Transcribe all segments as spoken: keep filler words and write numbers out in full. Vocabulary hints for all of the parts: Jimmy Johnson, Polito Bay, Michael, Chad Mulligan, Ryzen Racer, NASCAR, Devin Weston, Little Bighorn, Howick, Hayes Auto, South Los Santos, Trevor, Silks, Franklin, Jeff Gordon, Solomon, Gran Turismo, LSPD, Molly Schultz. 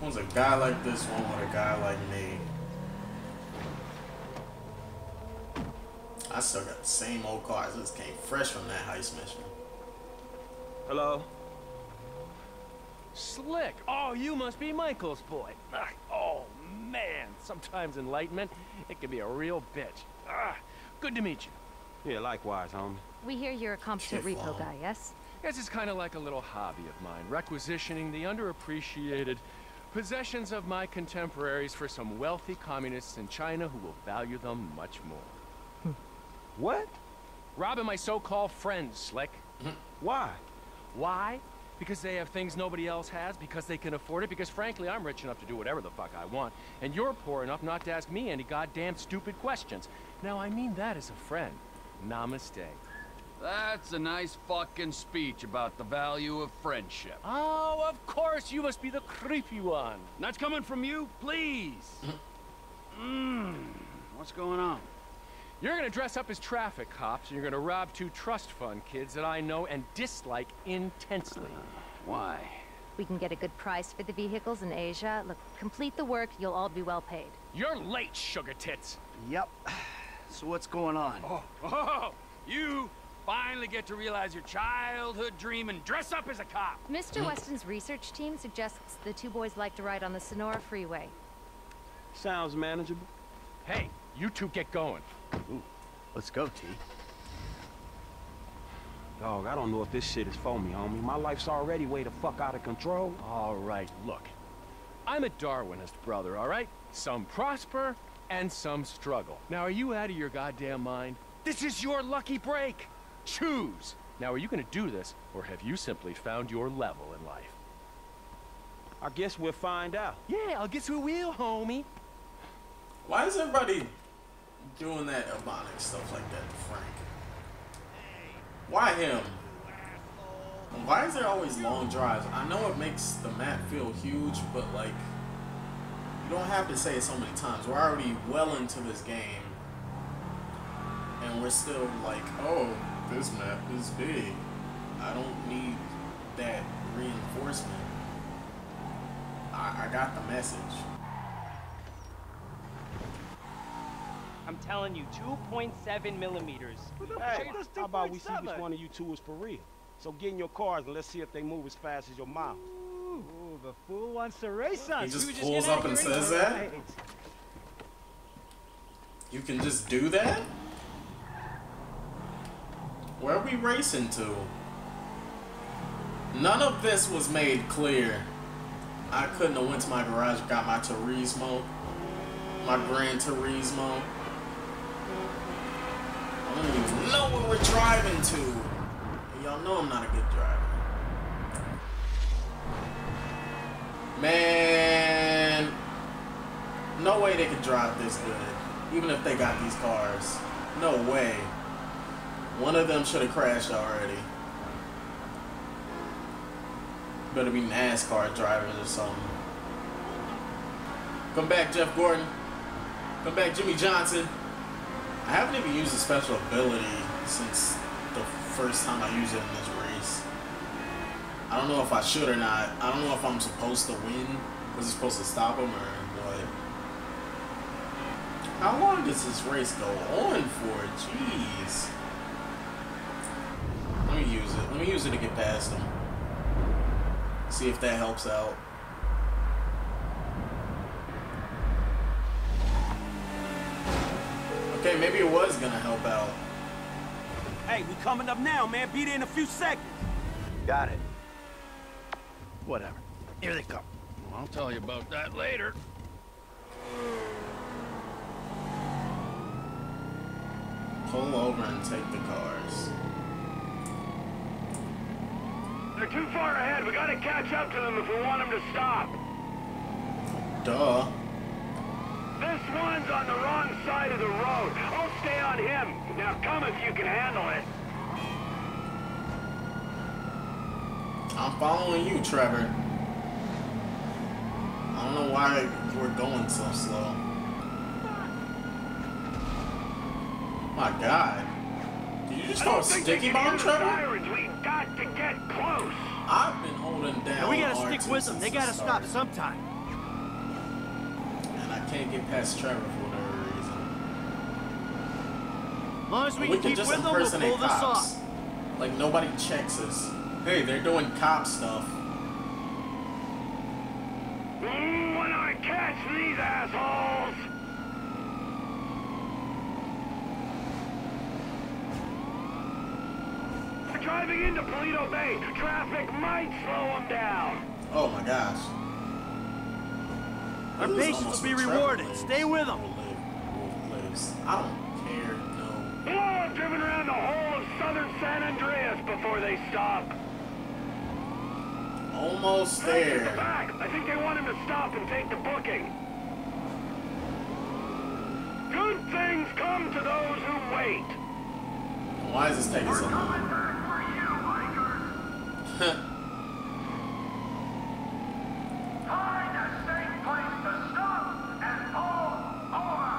One's a guy like this one with a guy like me. I still got the same old cars. This came fresh from that heist mission. Hello? Slick! Oh, you must be Michael's boy. Oh, man. Sometimes enlightenment, it can be a real bitch. Ah, good to meet you. Yeah, likewise, homie. We hear you're a competent repo long. guy, yes? This is kind of like a little hobby of mine, requisitioning the underappreciated possessions of my contemporaries for some wealthy communists in China who will value them much more. Hmm. What? Robbing my so-called friends, Slick. Why? Why? Because they have things nobody else has, because they can afford it, because frankly, I'm rich enough to do whatever the fuck I want, and you're poor enough not to ask me any goddamn stupid questions. Now, I mean that as a friend. Namaste. That's a nice fucking speech about the value of friendship. Oh, of course, you must be the creepy one. That's coming from you, please. mm, what's going on? You're gonna dress up as traffic cops, and you're gonna rob two trust fund kids that I know and dislike intensely. Uh, why? We can get a good price for the vehicles in Asia. Look, complete the work, you'll all be well paid. You're late, sugar tits. Yep. So what's going on? Oh, oh you finally get to realize your childhood dream and dress up as a cop. Mister Weston's research team suggests the two boys like to ride on the Sonora Freeway. Sounds manageable. Hey, you two get going. Ooh, let's go, T. Dog, I don't know if this shit is for me, homie. My life's already way the fuck out of control. All right, look. I'm a Darwinist, brother, all right? Some prosper and some struggle. Now, are you out of your goddamn mind? This is your lucky break. Choose. Now, are you gonna do this, or have you simply found your level in life? I guess we'll find out. Yeah, I guess we will, homie. Why is everybody doing that ebonic stuff like that, Frank? Why him? And why is there always long drives? I know it makes the map feel huge, but like, you don't have to say it so many times. We're already well into this game, and we're still like, oh, this map is big. I don't need that reinforcement. I, I got the message. I'm telling you, two point seven millimeters. Hey, how about we see which one of you two is for real? So get in your cars and let's see if they move as fast as your mouth. Ooh, ooh, the fool wants to race us. He just, just pulls up and says that? Right. You can just do that? Where are we racing to? None of this was made clear. I couldn't have went to my garage and got my Turismo. My Gran Turismo. I don't even know where we're driving to. Y'all know I'm not a good driver. Man. No way they could drive this good. Even if they got these cars. No way. One of them should have crashed already. Better be NASCAR drivers or something. Come back, Jeff Gordon. Come back, Jimmy Johnson. I haven't even used a special ability since the first time I used it in this race. I don't know if I should or not. I don't know if I'm supposed to win. Was it supposed to stop him or what? How long does this race go on for? Jeez. Let me use it. Let me use it to get past him. See if that helps out. Okay, maybe it was gonna help out. Hey, we coming up now, man. Beat it in a few seconds. Got it. Whatever. Here they come. Well, I'll tell you about that later. Pull over and take the cars. They're too far ahead. We gotta catch up to them if we want them to stop. Duh. This one's on the wrong side of the road. I'll stay on him. Now come if you can handle it. I'm following you, Trevor. I don't know why we're going so slow. My God. Did you just throw a sticky bomb, Trevor? We got to get close. I've been holding down. We gotta stick with them. They gotta stop sometime. can't get past Trevor for whatever reason. As long as we can keep with them, we'll pull this off. Like, nobody checks us. Hey, they're doing cop stuff. Mm, when I catch these assholes! We're driving into Polito Bay. Traffic might slow them down. Oh my gosh. Our patience will be rewarded. Lane. Stay with them. I don't care, no. We'll have driven around the whole of southern San Andreas before they stop. Almost there. The back. I think they want him to stop and take the booking. Good things come to those who wait. Why is this taking so long? Find a safe place to stop and pull over.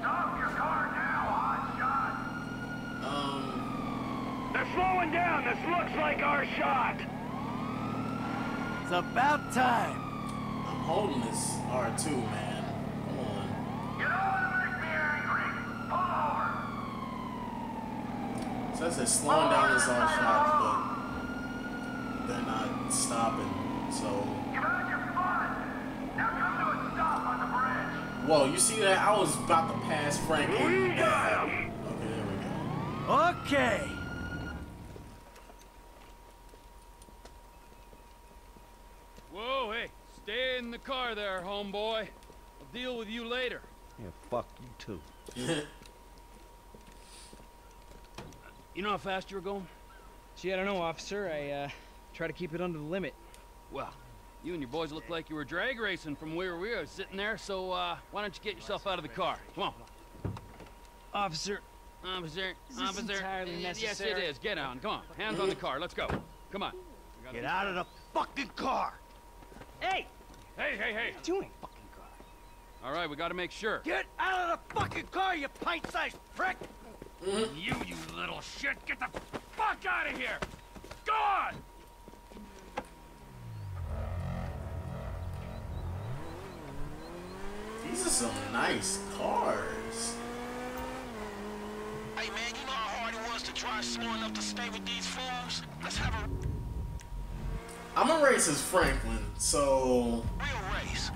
Stop your car now, hotshot. Um. They're slowing down. This looks like our shot. It's about time. I'm holding this R two, man. Come on. You don't want to make me angry. Pull over. Says they're slowing down this R shot, but they're not stopping, so. You've had your fun. Now come to a stop on the bridge. Whoa, you see that? I was about to pass Frank. We got him. Okay, there we go. Okay. Whoa, hey, stay in the car there, homeboy. I'll deal with you later. Yeah, fuck you too. You know how fast you were going? Gee, I don't know, officer. I uh. Try to keep it under the limit. Well, you and your boys look like you were drag racing from where we were sitting there, so uh, why don't you get yourself out of the car? Come on. Officer. Officer. Is this officer. Entirely necessary? Yes, it is. Get on. Come on. Hands on the car. Let's go. Come on. Get out of the fucking car. Hey. Hey, hey, hey. What are you doing? Fucking car. All right, we got to make sure. Get out of the fucking car, you pint-sized prick. Mm-hmm. You, you little shit. Get the fuck out of here. Go on. These are some nice cars. Hey man, you know how hard it was to drive slow enough to stay with these fools? Let's have a... I'm a racist Franklin, so... Real race.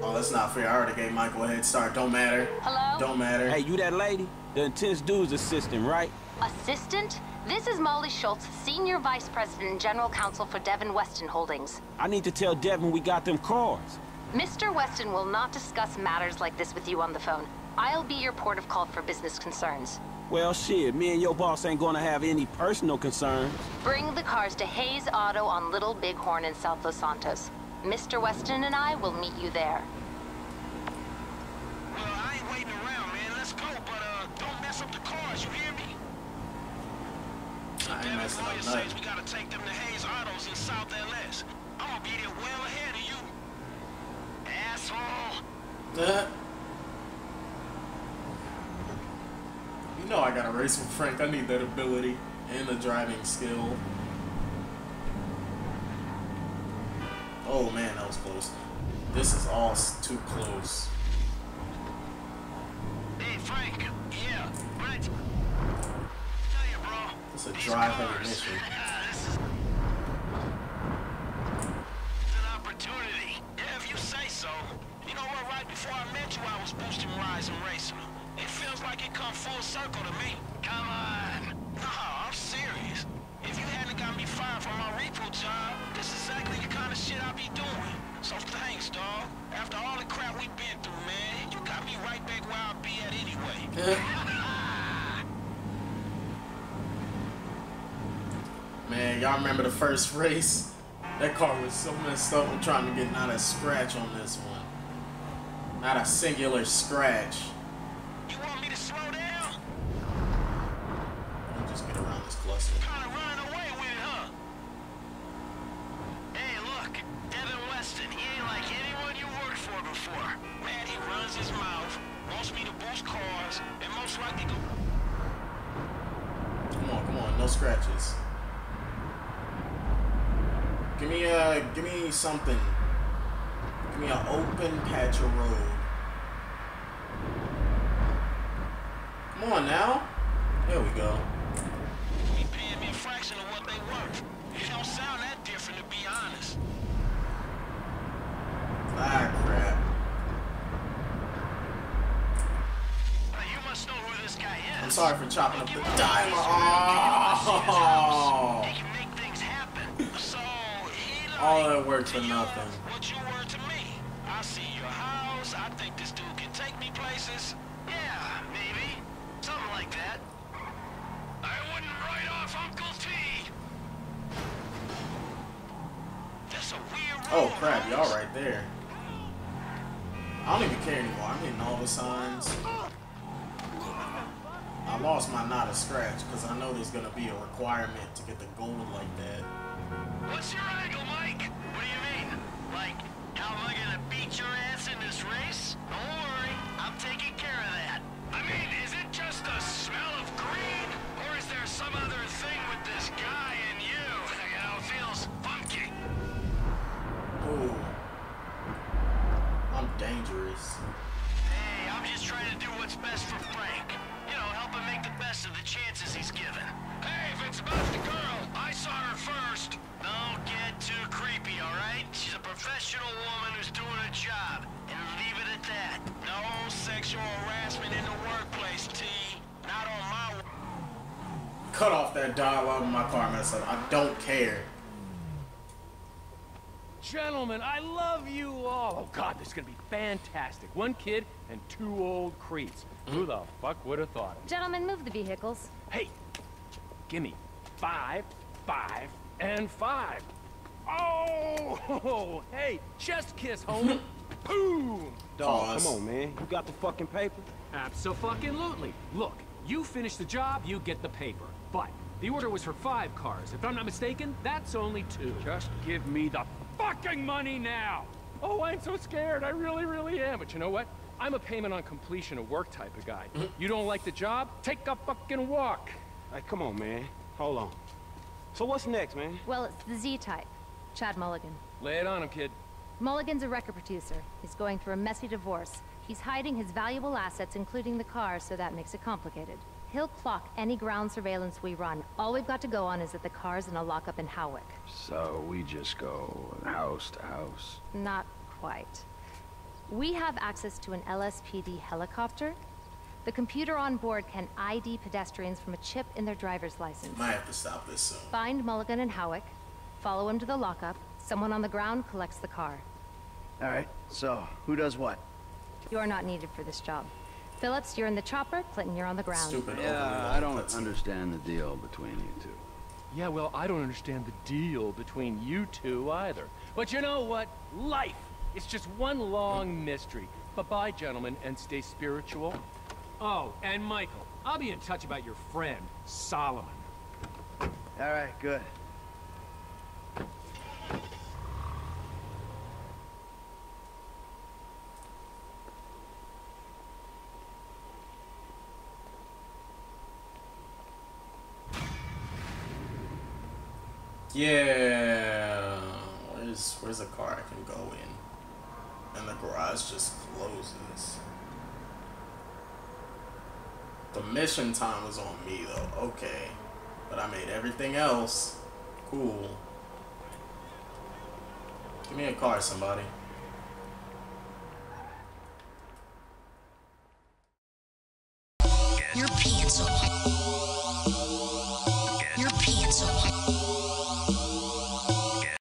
Oh, that's not fair. I already gave Michael a head start. Don't matter. Hello? Don't matter. Hey, you that lady? The intense dude's assistant, right? Assistant? This is Molly Schultz, Senior Vice President and General Counsel for Devin Weston Holdings. I need to tell Devin we got them cars. Mister Weston will not discuss matters like this with you on the phone. I'll be your port of call for business concerns. Well, shit, me and your boss ain't gonna have any personal concerns. Bring the cars to Hayes Auto on Little Bighorn in South Los Santos. Mister Weston and I will meet you there. Well, I ain't waiting around, man. Let's go, but uh, don't mess up the cars, you hear me? Devin's lawyer says we gotta take them to Hayes Autos in South L S. I'm gonna be there well ahead of you, asshole. Uh, you know I gotta race with Frank. I need that ability and the driving skill. Oh man, that was close. This is all too close. Hey Frank, yeah, right. It's a driving mission. It's an opportunity. Yeah, if you say so. You know what, right before I met you, I was boosting Ryzen Racer. It feels like it come full circle to me. Come on. No, I'm serious. If you hadn't got me fired from my repo job, this is exactly the kind of shit I be doing. So thanks, dog. After all the crap we've been through, man, you got me right back where I be at anyway. Man, y'all remember the first race? That car was so messed up. I'm trying to get not a scratch on this one. Not a singular scratch. You want me to slow down? I'll just get around this cluster. Kind of running away with it, huh? Hey, look. Devin Weston, he ain't like anyone you worked for before. Man, he runs his mouth, wants me to boost cars, and most likely go... Come on, come on. No scratches. Give me a, give me something. Give me an open patch of road. Come on now. There we go. He paying me a fraction of what they worth. It don't sound that different, to be honest. Ah, crap. Now you must know who this guy is. I'm sorry for chopping up the diamond. Oh. He can make things happen. So he like all that work for nothing. What you were to me. I see your house. I think this dude can take me places. Yeah, maybe. Something like that. I wouldn't write off Uncle T. That's a weird road. Oh crap, y'all right there. I don't even care anymore. I'm hitting all the signs. I lost my knot of scratch because I know there's gonna be a requirement to get the gold like that. What's your angle, Mike? What do you mean? Like, how am I gonna beat your ass in this race? Don't worry, I'm taking care of that. I mean, is it just the smell of green? Or is there some other thing with this guy and you? You know, it feels funky. Ooh. I'm dangerous. Hey, I'm just trying to do what's best for Frank. You know, help him make the best of the chances he's given. Hey, if it's about the girl, I saw her first. Don't get too creepy, all right? She's a professional woman who's doing her job. And leave it at that. No sexual harassment in the workplace, T. Not on my... Cut off that dialogue in my car, man. I don't care. Gentlemen, I love you all. Oh, God, this is going to be fantastic. One kid and two old creeps. Who the fuck would have thought it? Gentlemen, move the vehicles. Hey, gimme five, five, and five. Oh, hey, chest kiss, homie. Boom! Dog, come on, man. You got the fucking paper? Abso-fucking-lutely. Look, you finish the job, you get the paper. But the order was for five cars. If I'm not mistaken, that's only two. Just give me the fucking money now! Oh, I'm so scared. I really, really am. But you know what? I'm a payment on completion of work type of guy. You don't like the job? Take a fucking walk. Hey, come on, man. Hold on. So what's next, man? Well, it's the Z-type. Chad Mulligan. Lay it on him, kid. Mulligan's a record producer. He's going through a messy divorce. He's hiding his valuable assets, including the car, so that makes it complicated. He'll clock any ground surveillance we run. All we've got to go on is that the car's in a lockup in Howick. So we just go house to house? Not quite. We have access to an L S P D helicopter. The computer on board can I D pedestrians from a chip in their driver's license. Might have to stop this soon. Find Mulligan in Howick, follow him to the lockup. Someone on the ground collects the car. All right, so who does what? You're not needed for this job. Phillips, you're in the chopper. Clinton, you're on the ground. Stupid. Yeah, I don't understand the deal between you two. Yeah, well, I don't understand the deal between you two either. But you know what? Life is just one long mystery. Bye-bye, gentlemen, and stay spiritual. Oh, and Michael, I'll be in touch about your friend, Solomon. All right, good. Yeah, where's where's a car I can go in? And the garage just closes. The mission time was on me though, okay. But I made everything else. Cool. Give me a car, somebody. Your pants off.